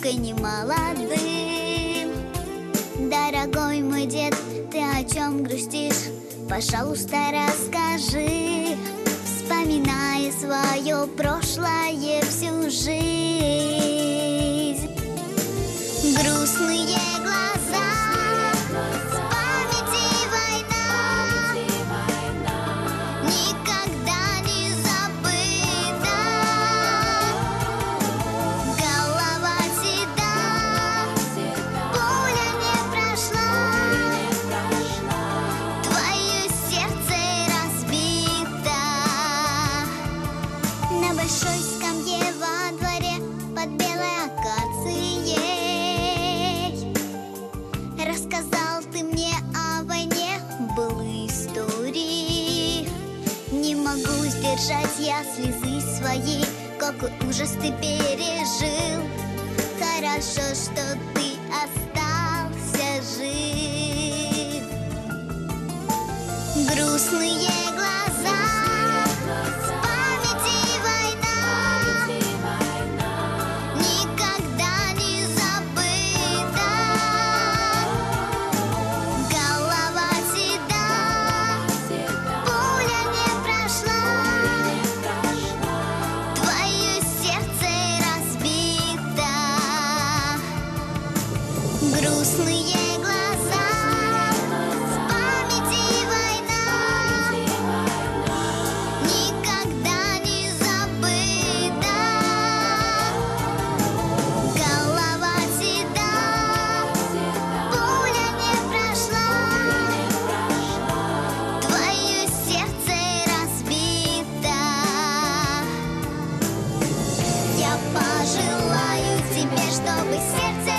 дедушкой не молодым. Дорогой мой дед, ты о чем грустишь? Пожалуйста, расскажи, вспоминая свое прошлое всю жизнь. Грустные глаза, в памяти война, никогда не забыта. Голова седа, пуля не прошла, твое сердце разбито. На большой скамье во дворе под белой акацией рассказал ты мне о войне, был истории. Не могу сдержать я слезы свои, какой ужас ты пережил. Хорошо, что ты остался жив. Грустные глаза, в памяти война, никогда не забыта. Голова седа, пуля не прошла, твое сердце разбито. Грустные глаза, в памяти война, никогда не забыта. Голова седа, пуля не прошла, твое сердце разбито. Я пожелаю тебе, чтобы сердце